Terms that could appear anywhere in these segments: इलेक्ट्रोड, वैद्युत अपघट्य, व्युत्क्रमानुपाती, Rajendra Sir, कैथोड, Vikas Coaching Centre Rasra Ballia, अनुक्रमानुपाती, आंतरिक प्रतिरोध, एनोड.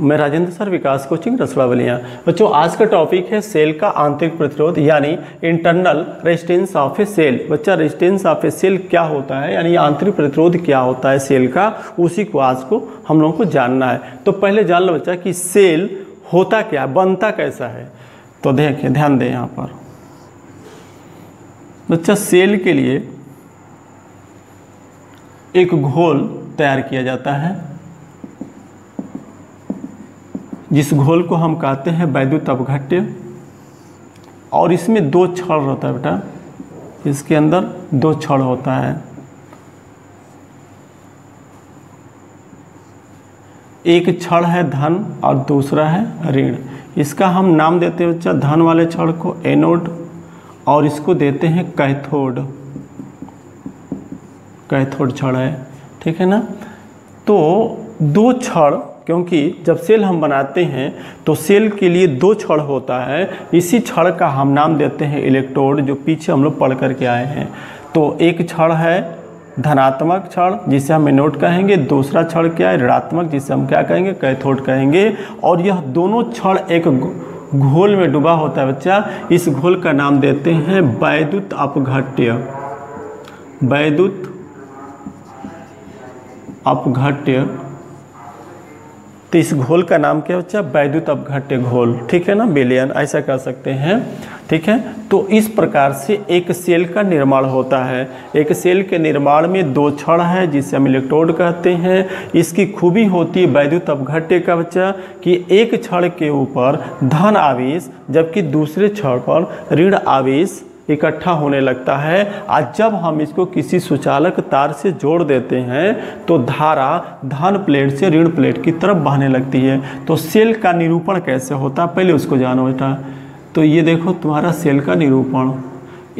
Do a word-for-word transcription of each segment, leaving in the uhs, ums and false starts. मैं Rajendra sir, Vikas coaching Rasra Ballia. बच्चों, आज का टॉपिक है सेल का आंतरिक प्रतिरोध यानी internal resistance of a cell. बच्चा, रेजिस्टेंस ऑफ ए सेल क्या होता है यानी आंतरिक प्रतिरोध क्या होता है सेल का, उसी को आज को हम लोगों को जानना है। तो पहले जान लो बच्चा कि सेल होता क्या है, बनता कैसा है। तो देखिए, ध्यान दें यहाँ पर बच्चा, सेल के लिए एक घोल तैयार किया जाता है जिस घोल को हम कहते हैं वैद्युत अपघट्य, और इसमें दो छड़ होता है बेटा, इसके अंदर दो छड़ होता है, एक छड़ है धन और दूसरा है ऋण। इसका हम नाम देते हैं बच्चा, धन वाले छड़ को एनोड और इसको देते हैं कैथोड, कैथोड छड़ है, ठीक है ना। तो दो छड़, क्योंकि जब सेल हम बनाते हैं तो सेल के लिए दो छड़ होता है, इसी छड़ का हम नाम देते हैं इलेक्ट्रोड, जो पीछे हम लोग पढ़ करके आए हैं। तो एक छड़ है धनात्मक छड़ जिसे हम एनोड कहेंगे, दूसरा छड़ क्या है ऋणात्मक जिसे हम क्या कहेंगे कैथोड कहेंगे, और यह दोनों छड़ एक घोल में डूबा होता है बच्चा। इस घोल का नाम देते हैं वैद्युत अपघट्य, वैद्युत अपघट्य। तो इस घोल का नाम क्या है बच्चा, वैद्युत अपघट्य घोल, ठीक है ना, बेलियन ऐसा कह सकते हैं, ठीक है। तो इस प्रकार से एक सेल का निर्माण होता है। एक सेल के निर्माण में दो छड़ है जिसे हम इलेक्ट्रोड कहते हैं। इसकी खूबी होती है वैद्युत अपघट्य का बच्चा कि एक छड़ के ऊपर धन आवेश जबकि दूसरे छड़ पर ऋण आवेश इकट्ठा होने लगता है, और जब हम इसको किसी सुचालक तार से जोड़ देते हैं तो धारा धन प्लेट से ऋण प्लेट की तरफ बहने लगती है। तो सेल का निरूपण कैसे होता है पहले उसको जानो बेटा। तो ये देखो तुम्हारा सेल का निरूपण,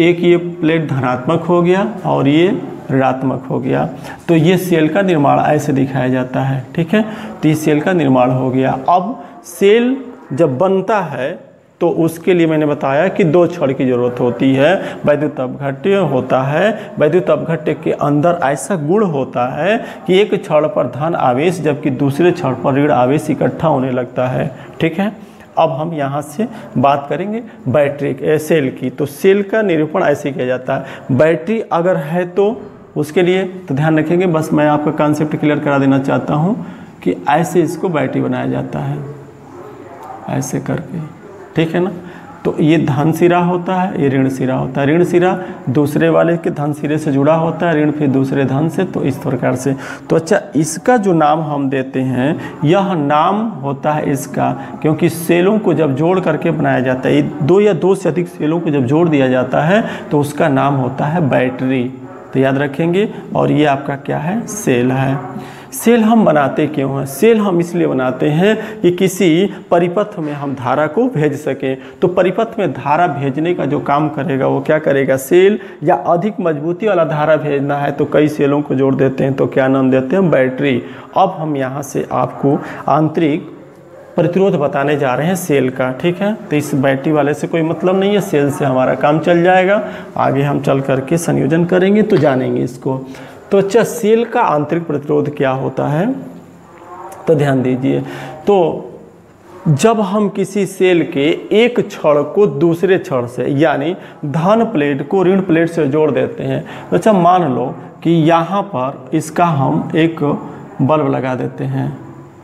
एक ये प्लेट धनात्मक हो गया और ये ऋणात्मक हो गया, तो ये सेल का निर्माण ऐसे दिखाया जाता है, ठीक है। तो ये सेल का निर्माण हो गया। अब सेल जब बनता है तो उसके लिए मैंने बताया कि दो छड़ की जरूरत होती है। वैद्युत अपघट्य होता है, वैद्युत अपघट्य के अंदर ऐसा गुण होता है कि एक छड़ पर धन आवेश जबकि दूसरे छड़ पर ऋण आवेश इकट्ठा होने लगता है, ठीक है। अब हम यहाँ से बात करेंगे बैटरी सेल की। तो सेल का निरूपण ऐसे किया जाता है, बैटरी अगर है तो उसके लिए तो ध्यान रखेंगे, बस मैं आपका कॉन्सेप्ट क्लियर करा देना चाहता हूँ कि ऐसे इसको बैटरी बनाया जाता है, ऐसे करके, ठीक है ना। तो ये धन सिरा होता है, ये ऋण सिरा होता है, ऋण सिरा दूसरे वाले के धन सिरे से जुड़ा होता है, ऋण फिर दूसरे धन से, तो इस प्रकार से। तो अच्छा, इसका जो नाम हम देते हैं यह नाम होता है इसका, क्योंकि सेलों को जब जोड़ करके बनाया जाता है, दो या दो से अधिक सेलों को जब जोड़ दिया जाता है तो उसका नाम होता है बैटरी, तो याद रखेंगे। और ये आपका क्या है, सेल है। सेल हम बनाते क्यों हैं, सेल हम इसलिए बनाते हैं कि किसी परिपथ में हम धारा को भेज सकें। तो परिपथ में धारा भेजने का जो काम करेगा वो क्या करेगा, सेल। या अधिक मजबूती वाला धारा भेजना है तो कई सेलों को जोड़ देते हैं, तो क्या नाम देते हैं, बैटरी। अब हम यहाँ से आपको आंतरिक प्रतिरोध बताने जा रहे हैं सेल का, ठीक है। तो इस बैटरी वाले से कोई मतलब नहीं है, सेल से हमारा काम चल जाएगा, आगे हम चल करके संयोजन करेंगे तो जानेंगे इसको। तो अच्छा, सेल का आंतरिक प्रतिरोध क्या होता है, तो ध्यान दीजिए। तो जब हम किसी सेल के एक छड़ को दूसरे छड़ से यानी धन प्लेट को ऋण प्लेट से जोड़ देते हैं, अच्छा मान लो कि यहाँ पर इसका हम एक बल्ब लगा देते हैं,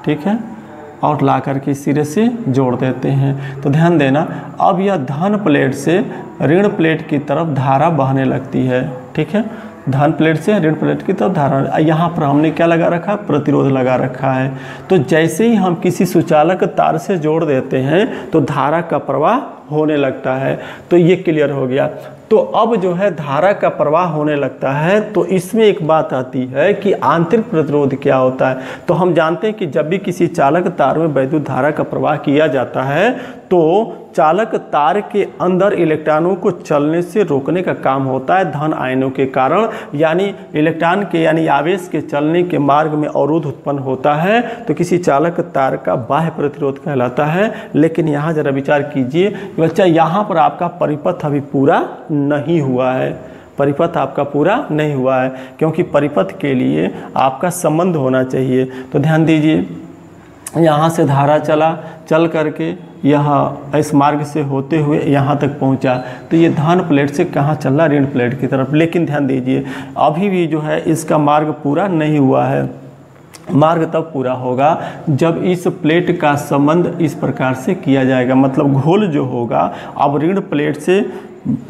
ठीक है, और ला करके सिरे से जोड़ देते हैं, तो ध्यान देना, अब यह धन प्लेट से ऋण प्लेट की तरफ धारा बहने लगती है, ठीक है, धन प्लेट से ऋण प्लेट की तरफ धारा। यहाँ पर हमने क्या लगा रखा, प्रतिरोध लगा रखा है। तो जैसे ही हम किसी सुचालक तार से जोड़ देते हैं तो धारा का प्रवाह होने लगता है। तो ये क्लियर हो गया। तो अब जो है धारा का प्रवाह होने लगता है, तो इसमें एक बात आती है कि आंतरिक प्रतिरोध क्या होता है। तो हम जानते हैं कि जब भी किसी चालक तार में वैद्युत धारा का प्रवाह किया जाता है तो चालक तार के अंदर इलेक्ट्रॉनों को चलने से रोकने का काम होता है धन आयनों के कारण, यानी इलेक्ट्रॉन के यानी आवेश के चलने के मार्ग में अवरोध उत्पन्न होता है, तो किसी चालक तार का बाह्य प्रतिरोध कहलाता है। लेकिन यहाँ जरा विचार कीजिए बच्चा, यहाँ पर आपका परिपथ अभी पूरा नहीं हुआ है, परिपथ आपका पूरा नहीं हुआ है, क्योंकि परिपथ के लिए आपका संबंध होना चाहिए। तो ध्यान दीजिए, यहाँ से धारा चला चल करके यह इस मार्ग से होते हुए यहाँ तक पहुँचा, तो ये धन प्लेट से कहाँ चल रहा, ऋण प्लेट की तरफ। लेकिन ध्यान दीजिए अभी भी जो है इसका मार्ग पूरा नहीं हुआ है। मार्ग तब पूरा होगा जब इस प्लेट का संबंध इस प्रकार से किया जाएगा, मतलब घोल जो होगा अब ऋण प्लेट से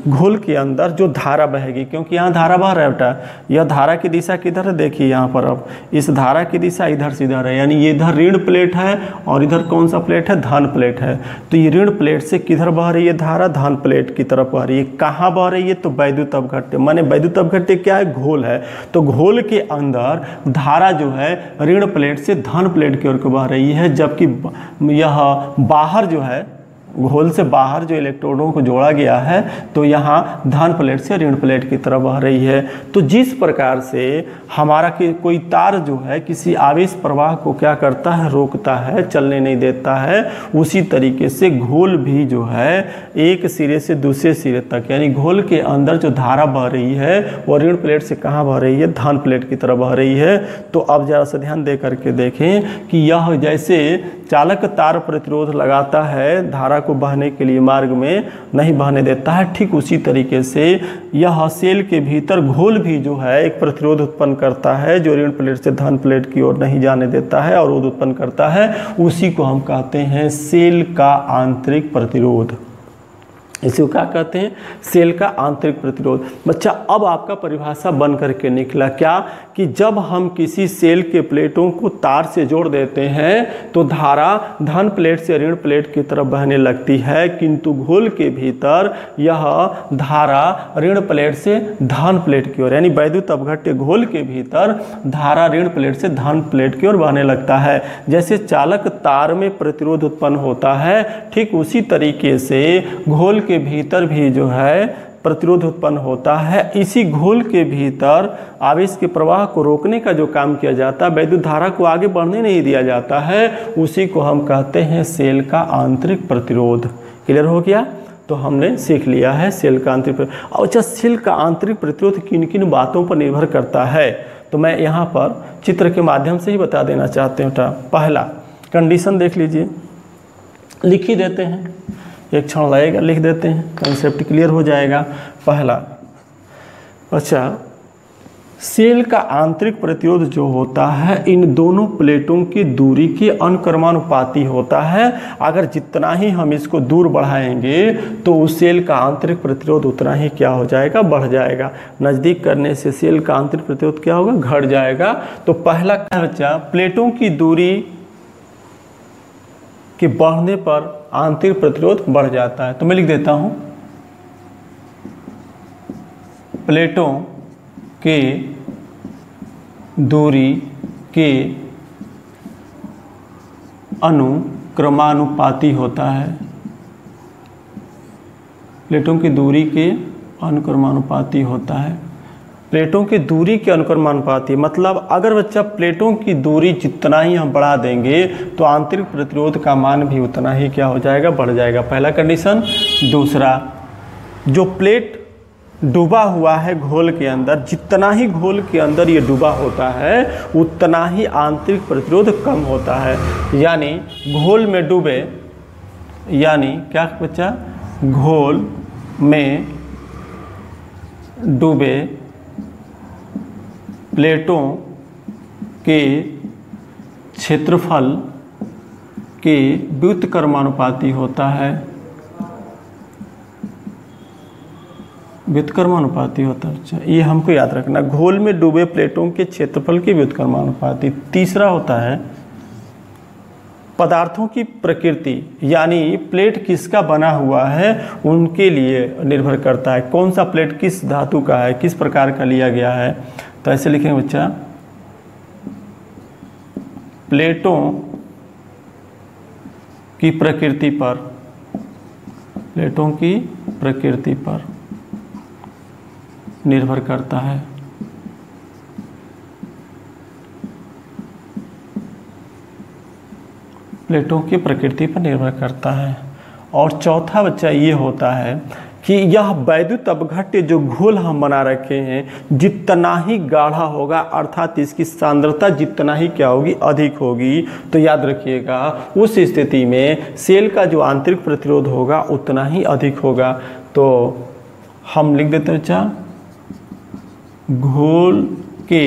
घोल के अंदर जो धारा बहेगी, क्योंकि यहाँ धारा बह रहा है बेटा, यह धारा की दिशा किधर है देखिए यहाँ पर, अब इस धारा की दिशा इधर से इधर है, यानी ये इधर ऋण प्लेट है और इधर कौन सा प्लेट है, धन प्लेट है। तो ये ऋण प्लेट से किधर बह रही है धारा, धन प्लेट की तरफ बह रही है। कहाँ बह रही है, तो वैद्युत अपघट्य, माने वैद्युत अपघट्य क्या है, घोल है। तो घोल के अंदर धारा जो है ऋण प्लेट से धन प्लेट की ओर बह रही है, जबकि यह बाहर जो है घोल से बाहर जो इलेक्ट्रोडों को जोड़ा गया है तो यहाँ धन प्लेट से ऋण प्लेट की तरफ बह रही है। तो जिस प्रकार से हमारा कि कोई तार जो है किसी आवेश प्रवाह को क्या करता है, रोकता है, चलने नहीं देता है, उसी तरीके से घोल भी जो है एक सिरे से दूसरे सिरे तक, यानी घोल के अंदर जो धारा बह रही है वो ऋण प्लेट से कहाँ बह रही है, धन प्लेट की तरफ बह रही है। तो अब ज़रा सा ध्यान दे करके देखें कि यह जैसे चालक तार प्रतिरोध लगाता है धारा को बहने के लिए, मार्ग में नहीं बहने देता है, ठीक उसी तरीके से यह सेल के भीतर घोल भी जो है एक प्रतिरोध उत्पन्न करता है जो ऋण प्लेट से धन प्लेट की ओर नहीं जाने देता है, अवरोध उत्पन्न करता है। उसी को हम कहते हैं सेल का आंतरिक प्रतिरोध, इसी को क्या कहते हैं, सेल का आंतरिक प्रतिरोध। बच्चा अब आपका परिभाषा बन करके निकला क्या, कि जब हम किसी सेल के प्लेटों को तार से जोड़ देते हैं तो धारा धन प्लेट से ऋण प्लेट की तरफ बहने लगती है, किंतु घोल के भीतर यह धारा ऋण प्लेट से धन प्लेट की ओर, यानी वैद्युत अपघट्य घोल के भीतर धारा ऋण प्लेट से धन प्लेट की ओर बहने लगता है। जैसे चालक तार में प्रतिरोध उत्पन्न होता है ठीक उसी तरीके से घोल के भीतर भी जो है प्रतिरोध उत्पन्न होता है। इसी घोल के भीतर आवेश के प्रवाह को रोकने का जो काम किया जाता है, वैद्युत धारा को आगे बढ़ने नहीं दिया जाता है, उसी को हम कहते हैं सेल का आंतरिक प्रतिरोध। क्लियर हो गया, तो हमने सीख लिया है सेल का आंतरिक प्रतिरोध। और अच्छा, सेल का आंतरिक प्रतिरोध किन किन बातों पर निर्भर करता है, तो मैं यहाँ पर चित्र के माध्यम से ही बता देना चाहते हूँ। पहला कंडीशन देख लीजिए, लिख ही देते हैं, एक क्षण लगेगा, लिख देते हैं, कंसेप्ट क्लियर हो जाएगा। पहला, अच्छा, सेल का आंतरिक प्रतिरोध जो होता है इन दोनों प्लेटों की दूरी के अनुक्रमानुपाती होता है। अगर जितना ही हम इसको दूर बढ़ाएंगे तो उस सेल का आंतरिक प्रतिरोध उतना ही क्या हो जाएगा, बढ़ जाएगा। नज़दीक करने से सेल का आंतरिक प्रतिरोध क्या होगा, घट जाएगा। तो पहला खर्चा, प्लेटों की दूरी के बढ़ने पर आंतरिक प्रतिरोध बढ़ जाता है। तो मैं लिख देता हूं, प्लेटों के दूरी के अनुक्रमानुपाती होता है, प्लेटों की दूरी के अनुक्रमानुपाती होता है, प्लेटों की दूरी के अनुक्रमानुपाती, मतलब अगर बच्चा प्लेटों की दूरी जितना ही हम बढ़ा देंगे तो आंतरिक प्रतिरोध का मान भी उतना ही क्या हो जाएगा, बढ़ जाएगा। पहला कंडीशन। दूसरा, जो प्लेट डूबा हुआ है घोल के अंदर, जितना ही घोल के अंदर ये डूबा होता है उतना ही आंतरिक प्रतिरोध कम होता है। यानी घोल में डूबे, यानी क्या बच्चा, घोल में डूबे प्लेटों के क्षेत्रफल के व्युत्क्रमानुपाती होता है, व्युत्क्रमानुपाती होता है। अच्छा, ये हमको याद रखना, घोल में डूबे प्लेटों के क्षेत्रफल के व्युत्क्रमानुपाती। तीसरा होता है पदार्थों की प्रकृति, यानी प्लेट किसका बना हुआ है उनके लिए निर्भर करता है, कौन सा प्लेट किस धातु का है, किस प्रकार का लिया गया है। तो ऐसे लिखेंगे बच्चा, प्लेटों की प्रकृति पर, प्लेटों की प्रकृति पर निर्भर करता है। प्लेटों की प्रकृति पर निर्भर करता है। और चौथा बच्चा ये होता है कि यह वैद्युत अपघट्य जो घोल हम बना रखे हैं जितना ही गाढ़ा होगा अर्थात इसकी सांद्रता जितना ही क्या होगी अधिक होगी, तो याद रखिएगा उस स्थिति में सेल का जो आंतरिक प्रतिरोध होगा उतना ही अधिक होगा। तो हम लिख देते हैं चार घोल के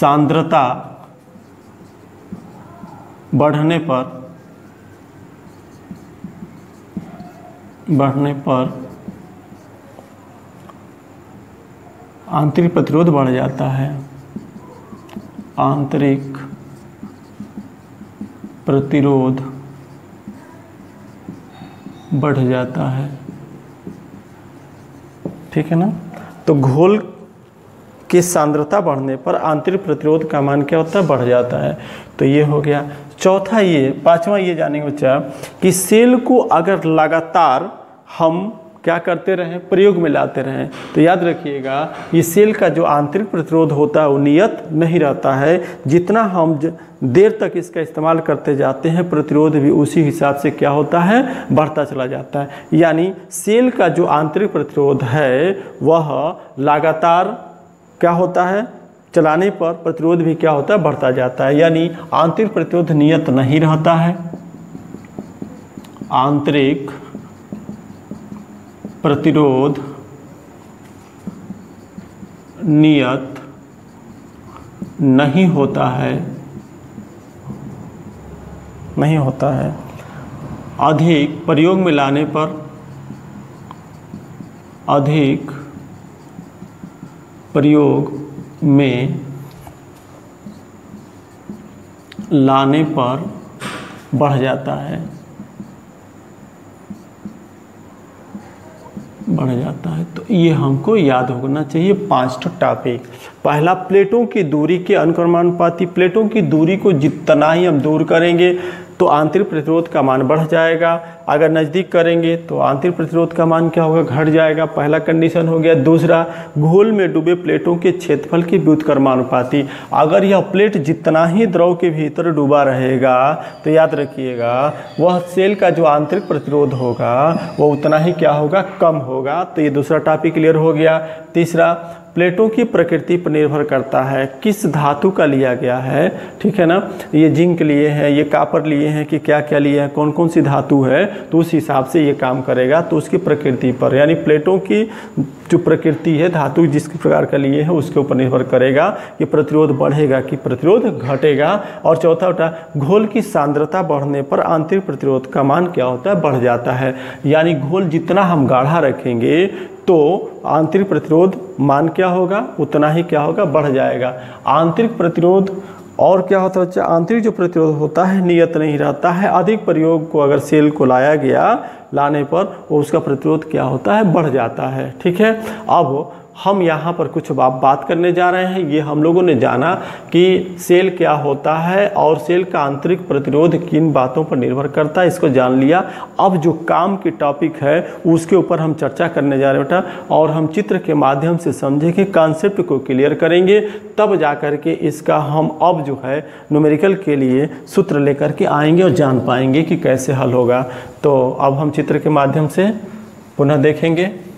सांद्रता बढ़ने पर बढ़ने पर आंतरिक प्रतिरोध बढ़ जाता है, आंतरिक प्रतिरोध बढ़ जाता है, ठीक है ना। तो घोल की सांद्रता बढ़ने पर आंतरिक प्रतिरोध का मान क्या होता है, बढ़ जाता है। तो ये हो गया। चौथा ये, पांचवा ये जानेंगे बच्चा कि सेल को अगर लगातार हम क्या करते रहें, प्रयोग में लाते रहें, तो याद रखिएगा ये सेल का जो आंतरिक प्रतिरोध होता है वो नियत नहीं रहता है। जितना हम देर तक इसका इस्तेमाल करते जाते हैं प्रतिरोध भी उसी हिसाब से क्या होता है, बढ़ता चला जाता है। यानी सेल का जो आंतरिक प्रतिरोध है वह लगातार क्या होता है, चलाने पर प्रतिरोध भी क्या होता है, बढ़ता जाता है। यानी आंतरिक प्रतिरोध नियत नहीं रहता है, आंतरिक प्रतिरोध नियत नहीं होता है, नहीं होता है। अधिक प्रयोग में लाने पर, अधिक प्रयोग में लाने पर बढ़ जाता है, बढ़ जाता है। तो ये हमको याद होना चाहिए पांच तो टॉपिक। पहला, प्लेटों की दूरी के अनुक्रमानुपाती, प्लेटों की दूरी को जितना ही हम दूर करेंगे तो आंतरिक प्रतिरोध का मान बढ़ जाएगा, अगर नज़दीक करेंगे तो आंतरिक प्रतिरोध का मान क्या होगा, घट जाएगा। पहला कंडीशन हो गया। दूसरा, घोल में डूबे प्लेटों के क्षेत्रफल के व्युत्क्रमानुपाती, अगर यह प्लेट जितना ही द्रव के भीतर डूबा रहेगा तो याद रखिएगा वह सेल का जो आंतरिक प्रतिरोध होगा वह उतना ही क्या होगा, कम होगा। तो ये दूसरा टॉपिक क्लियर हो गया। तीसरा, प्लेटों की प्रकृति पर निर्भर करता है किस धातु का लिया गया है, ठीक है ना, ये जिंक लिए हैं, ये कापर लिए हैं कि क्या क्या लिए हैं, कौन कौन सी धातु है, तो उस हिसाब से ये काम करेगा। तो उसकी प्रकृति पर, यानी प्लेटों की जो प्रकृति है, धातु जिस प्रकार का लिए है उसके ऊपर निर्भर करेगा कि प्रतिरोध बढ़ेगा कि प्रतिरोध घटेगा। और चौथा होता है, घोल की सांद्रता बढ़ने पर आंतरिक प्रतिरोध का मान क्या होता है, बढ़ जाता है। यानी घोल जितना हम गाढ़ा रखेंगे तो आंतरिक प्रतिरोध मान क्या होगा, उतना ही क्या होगा, बढ़ जाएगा। आंतरिक प्रतिरोध और क्या होता है, आंतरिक जो प्रतिरोध होता है नियत नहीं रहता है। अधिक प्रयोग को अगर सेल को लाया गया, लाने पर उसका प्रतिरोध क्या होता है, बढ़ जाता है, ठीक है। अब हम यहाँ पर कुछ बात करने जा रहे हैं। ये हम लोगों ने जाना कि सेल क्या होता है और सेल का आंतरिक प्रतिरोध किन बातों पर निर्भर करता है, इसको जान लिया। अब जो काम की टॉपिक है उसके ऊपर हम चर्चा करने जा रहे हैं बेटा, और हम चित्र के माध्यम से समझेंगे, कॉन्सेप्ट को क्लियर करेंगे, तब जा कर के इसका हम अब जो है न्यूमेरिकल के लिए सूत्र लेकर के आएंगे और जान पाएंगे कि कैसे हल होगा। तो अब हम चित्र के माध्यम से पुनः देखेंगे।